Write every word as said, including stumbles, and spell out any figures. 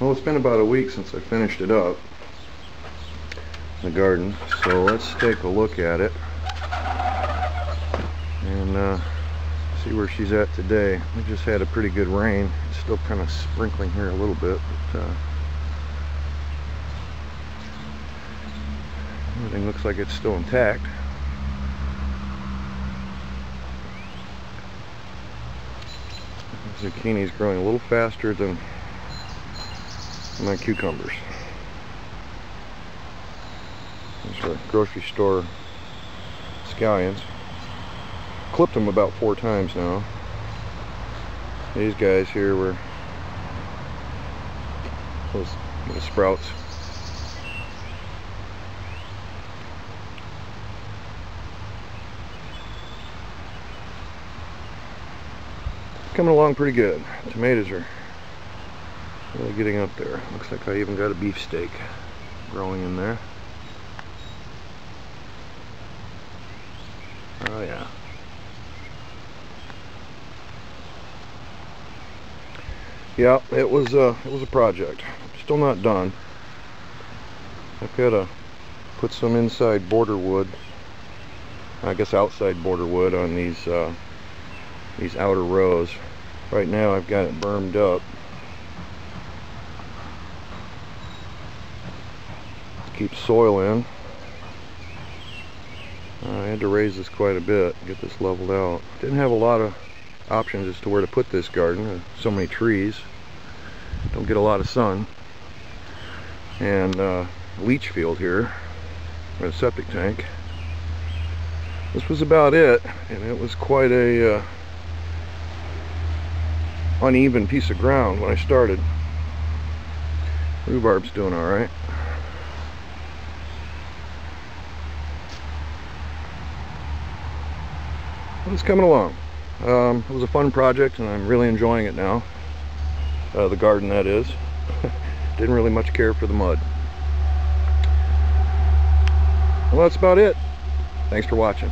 Well, it's been about a week since I finished it up, the garden, so let's take a look at it and uh, see where she's at today. We just had a pretty good rain. It's still kind of sprinkling here a little bit, but uh, everything looks like it's still intact. The zucchini's growing a little faster than my cucumbers. These are grocery store scallions. Clipped them about four times now. These guys here were those little sprouts. Coming along pretty good. Tomatoes are really getting up there. Looks like I even got a beefsteak growing in there. Oh yeah. Yeah, it was uh, it was a project. Still not done. I've got to put some inside border wood. I guess outside border wood on these uh, these outer rows. Right now, I've got it bermed up. Keep soil in. Uh, I had to raise this quite a bit, get this leveled out. Didn't have a lot of options as to where to put this garden. So many trees, don't get a lot of sun, and uh, leach field here with a septic tank. This was about it, and it was quite a uh, uneven piece of ground when I started. Rhubarb's doing all right. It's coming along. Um, it was a fun project, and I'm really enjoying it now. Uh, the garden, that is. Didn't really much care for the mud. Well, that's about it. Thanks for watching.